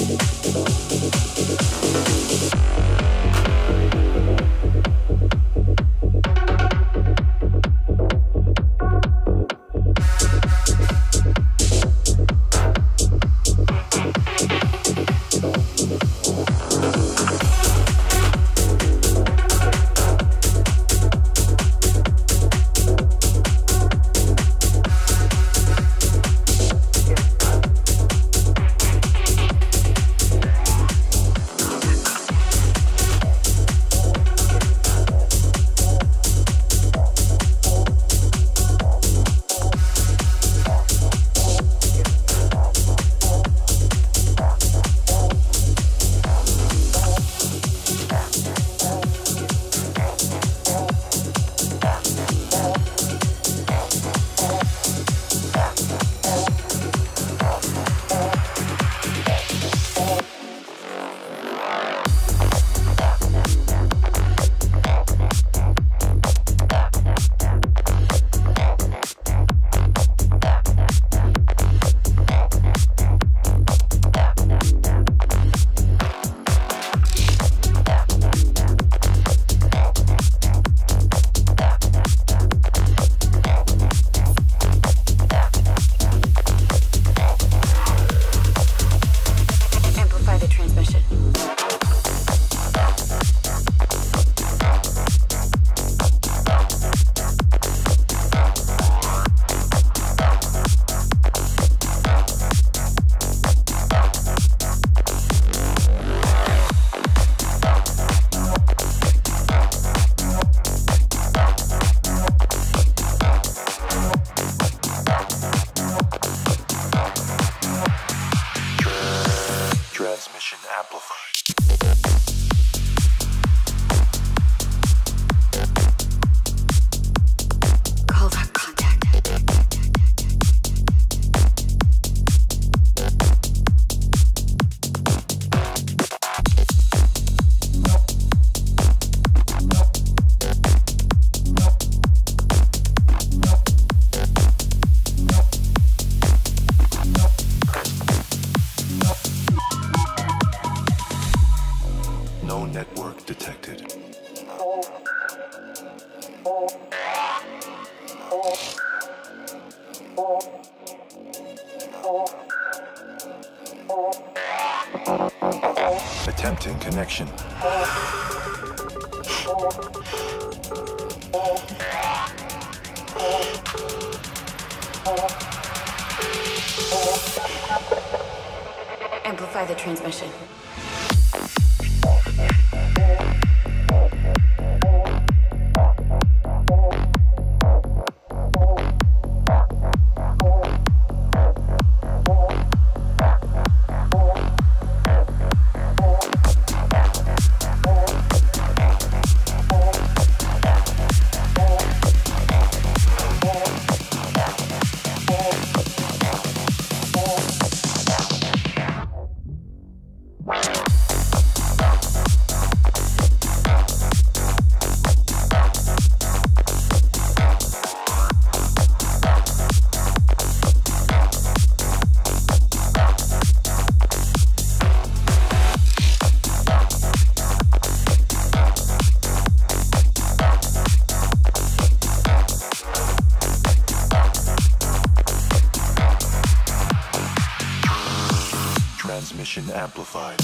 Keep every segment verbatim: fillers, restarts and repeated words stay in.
Amplify the transmission. Amplified.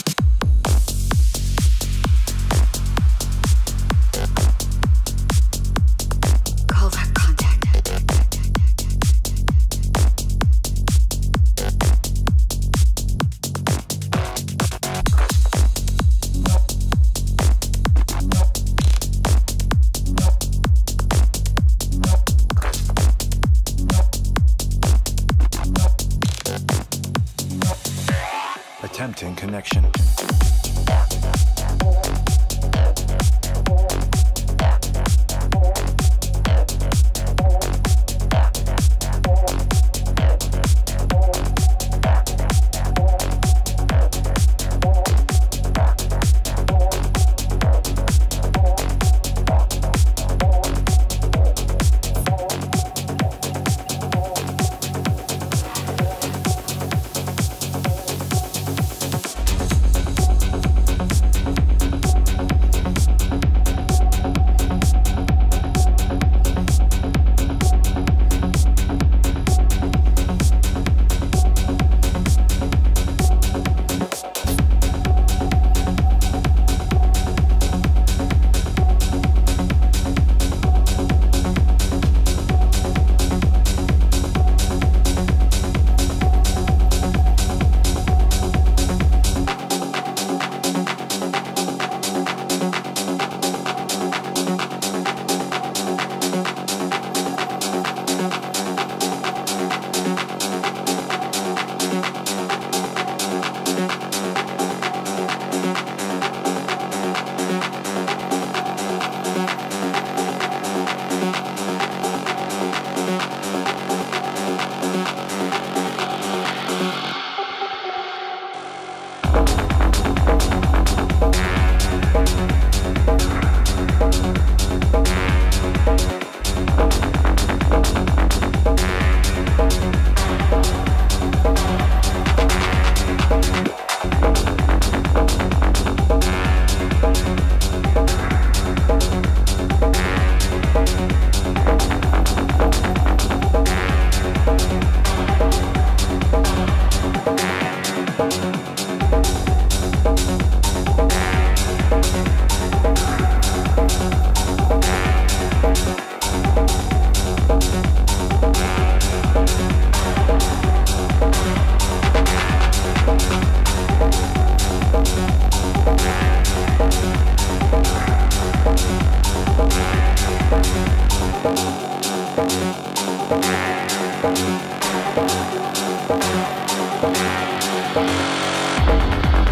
Attempting connection. Bye.